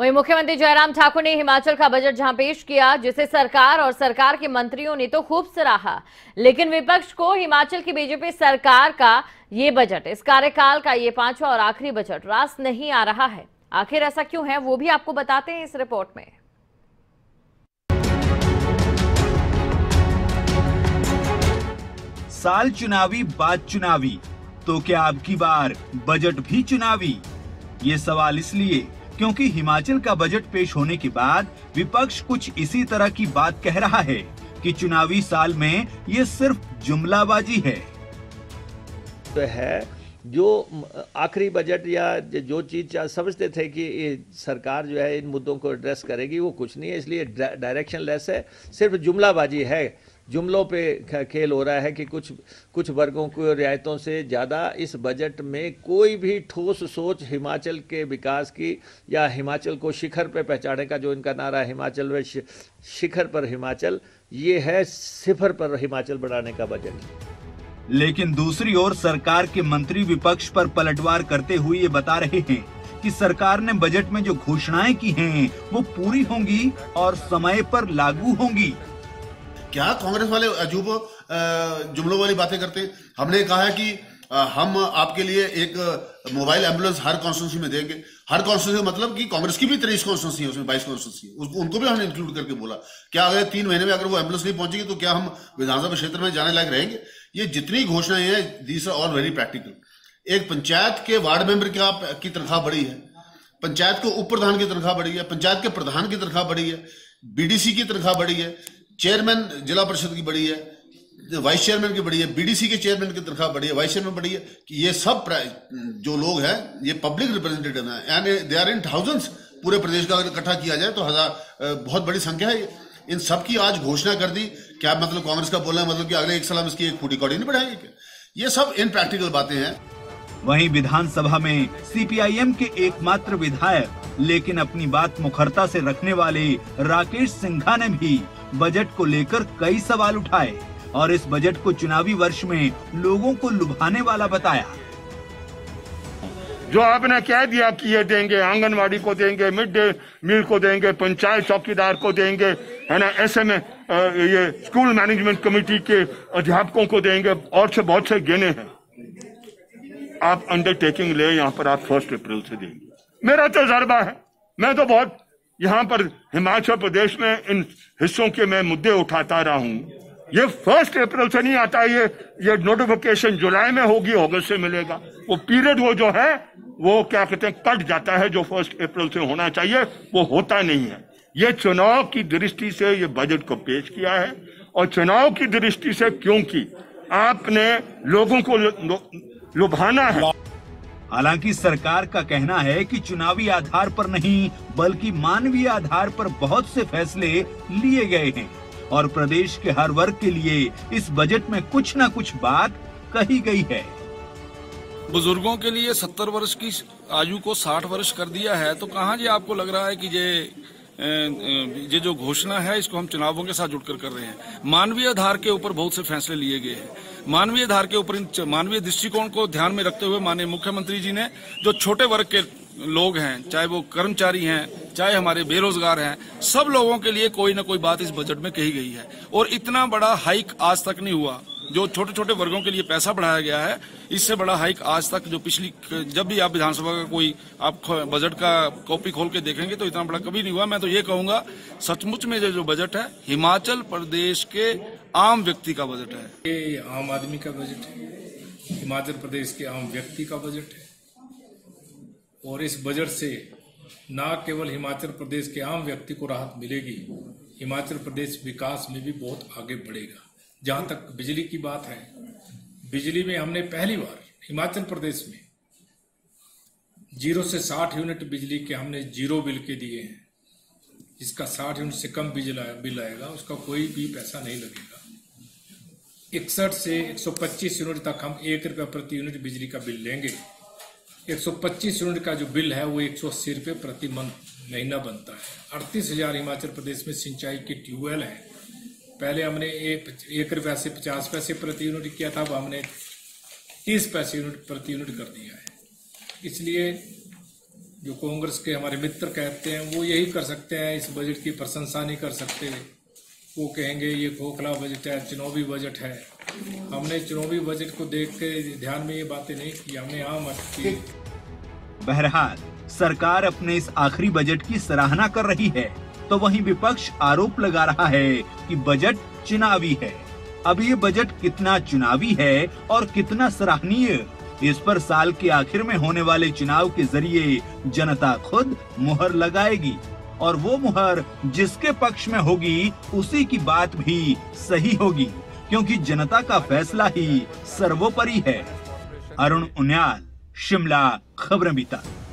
वहीं मुख्यमंत्री जयराम ठाकुर ने हिमाचल का बजट जहां पेश किया जिसे सरकार और सरकार के मंत्रियों ने तो खूब सराहा, लेकिन विपक्ष को हिमाचल की बीजेपी सरकार का ये बजट, इस कार्यकाल का ये पांचवा और आखिरी बजट रास नहीं आ रहा है। आखिर ऐसा क्यों है, वो भी आपको बताते हैं इस रिपोर्ट में। साल चुनावी, बात चुनावी, तो क्या अब की बार बजट भी चुनावी? ये सवाल इसलिए क्योंकि हिमाचल का बजट पेश होने के बाद विपक्ष कुछ इसी तरह की बात कह रहा है कि चुनावी साल में ये सिर्फ जुमलाबाजी है। तो है जो आखिरी बजट या जो चीज समझते थे कि सरकार जो है इन मुद्दों को एड्रेस करेगी, वो कुछ नहीं है, इसलिए डायरेक्शन लेस है, सिर्फ जुमलाबाजी है। जुमलों पे खेल हो रहा है कि कुछ वर्गों को रियायतों से ज़्यादा इस बजट में कोई भी ठोस सोच हिमाचल के विकास की या हिमाचल को शिखर पे पहचाने का, जो इनका नारा है हिमाचल वे शिखर पर हिमाचल, ये है सिफर पर हिमाचल बढ़ाने का बजट। लेकिन दूसरी ओर सरकार के मंत्री विपक्ष पर पलटवार करते हुए ये बता रहे हैं कि सरकार ने बजट में जो घोषणाएं की हैं वो पूरी होंगी और समय पर लागू होंगी। क्या कांग्रेस वाले अजूब जुमलों वाली बातें करते हैं? हमने कहा है कि हम आपके लिए एक मोबाइल एम्बुलेंस हर कॉन्स्टिट्यूंसी में देंगे। हर कॉन्स्टिट्यूंसी मतलब कि कांग्रेस की भी 23 कॉन्स्टिट्यूंसी है, उसमें 22 कॉन्स्टिट्यूंसी उनको भी हमने इंक्लूड करके बोला। क्या अगर 3 महीने में अगर वो एम्बुलेंस नहीं पहुंचेगी तो क्या हम विधानसभा क्षेत्र में जाने लायक रहेंगे? ये जितनी घोषणाएं हैं, these are all very practical. एक पंचायत के वार्ड मेंबर की तनख्वाह बढ़ी है, पंचायत को उप प्रधान की तनख्वाह बढ़ी है, पंचायत के प्रधान की तनख्वाह बढ़ी है, बीडीसी की तनख्वाह बढ़ी है, चेयरमैन जिला परिषद की बड़ी है, वाइस चेयरमैन की बड़ी है, बीडीसी के चेयरमैन की तनख्वाह बड़ी है, वाइस चेयरमैन बड़ी है। कि ये सब जो लोग हैं ये पब्लिक रिप्रेजेंटेटिव हैं, यानी दे आर इन थाउजेंड्स। पूरे प्रदेश का अगर इकट्ठा किया जाए तो हजार बहुत बड़ी संख्या है। इन सब की आज घोषणा कर दी, क्या मतलब कांग्रेस का बोलना मतलब कि अगले एक साल में इसकी एक फूटी कौड़ी नहीं बढ़ाएंगे क्या? ये सब इनप्रैक्टिकल बातें हैं। वहीं विधानसभा में सीपीआईएम के एकमात्र विधायक लेकिन अपनी बात मुखरता से रखने वाले राकेश सिंघा ने भी बजट को लेकर कई सवाल उठाए और इस बजट को चुनावी वर्ष में लोगों को लुभाने वाला बताया। जो आपने कह दिया कि ये देंगे, आंगनवाड़ी को देंगे, मिड डे मील को देंगे, पंचायत चौकीदार को देंगे, है ना, ऐसे में ये स्कूल मैनेजमेंट कमेटी के अध्यापकों को देंगे, और से बहुत से गेने हैं। आप अंडरटेकिंग ले, यहाँ पर आप 1 अप्रैल से देंगे। मेरा तजर्बा है, मैं तो बहुत यहाँ पर हिमाचल प्रदेश में इन हिस्सों के मैं मुद्दे उठाता रहा हूँ। ये 1 अप्रैल से नहीं आता, ये नोटिफिकेशन जुलाई में होगी, अगस्त से मिलेगा। वो पीरियड वो जो है वो क्या कहते हैं कट जाता है, जो 1 अप्रैल से होना चाहिए वो होता नहीं है। ये चुनाव की दृष्टि से ये बजट को पेश किया है, और चुनाव की दृष्टि से क्योंकि आपने लोगों को लुभाना है। हालांकि सरकार का कहना है कि चुनावी आधार पर नहीं बल्कि मानवीय आधार पर बहुत से फैसले लिए गए हैं और प्रदेश के हर वर्ग के लिए इस बजट में कुछ न कुछ बात कही गई है। बुजुर्गों के लिए 70 वर्ष की आयु को 60 वर्ष कर दिया है, तो कहाँ ये आपको लग रहा है कि ये जो घोषणा है इसको हम चुनावों के साथ जुड़कर कर रहे हैं? मानवीय आधार के ऊपर बहुत से फैसले लिए गए हैं। मानवीय आधार के ऊपर, मानवीय दृष्टिकोण को ध्यान में रखते हुए माननीय मुख्यमंत्री जी ने जो छोटे वर्ग के लोग हैं, चाहे वो कर्मचारी हैं, चाहे हमारे बेरोजगार हैं, सब लोगों के लिए कोई ना कोई बात इस बजट में कही गई है। और इतना बड़ा हाइक आज तक नहीं हुआ, जो छोटे छोटे वर्गों के लिए पैसा बढ़ाया गया है, इससे बड़ा हाइक आज तक जो पिछली, जब भी आप विधानसभा का कोई आप बजट का कॉपी खोल के देखेंगे तो इतना बड़ा कभी नहीं हुआ। मैं तो ये कहूंगा सचमुच में जो बजट है हिमाचल प्रदेश के आम व्यक्ति का बजट है, ये आम आदमी का बजट है, हिमाचल प्रदेश के आम व्यक्ति का बजट है। और इस बजट से ना केवल हिमाचल प्रदेश के आम व्यक्ति को राहत मिलेगी, हिमाचल प्रदेश विकास में भी बहुत आगे बढ़ेगा। जहाँ तक बिजली की बात है, बिजली में हमने पहली बार हिमाचल प्रदेश में 0 से 60 यूनिट बिजली के हमने 0 बिल के दिए हैं। जिसका 60 यूनिट से कम बिल आएगा उसका कोई भी पैसा नहीं लगेगा। 61 से 125 यूनिट तक हम 1 रुपये प्रति यूनिट बिजली का बिल लेंगे। 125 यूनिट का जो बिल है वो 180 रुपये प्रति महीना बनता है। 38,000 हिमाचल प्रदेश में सिंचाई के ट्यूबवेल हैं। पहले हमने 1 रुपये से 50 पैसे प्रति यूनिट किया था, अब हमने 30 पैसे प्रति यूनिट कर दिया है। इसलिए जो कांग्रेस के हमारे मित्र कहते हैं वो यही कर सकते हैं, इस बजट की प्रशंसा नहीं कर सकते। वो कहेंगे ये खोखला बजट है, चुनावी बजट है। हमने चुनावी बजट को देख के ध्यान में ये बातें नहीं की, हमने आम की। बहरहाल सरकार अपने इस आखिरी बजट की सराहना कर रही है, तो वहीं विपक्ष आरोप लगा रहा है कि बजट चुनावी है। अब ये बजट कितना चुनावी है और कितना सराहनीय, इस पर साल के आखिर में होने वाले चुनाव के जरिए जनता खुद मुहर लगाएगी, और वो मुहर जिसके पक्ष में होगी उसी की बात भी सही होगी, क्योंकि जनता का फैसला ही सर्वोपरि है। अरुण उन्याल, शिमला, खबरें बीता।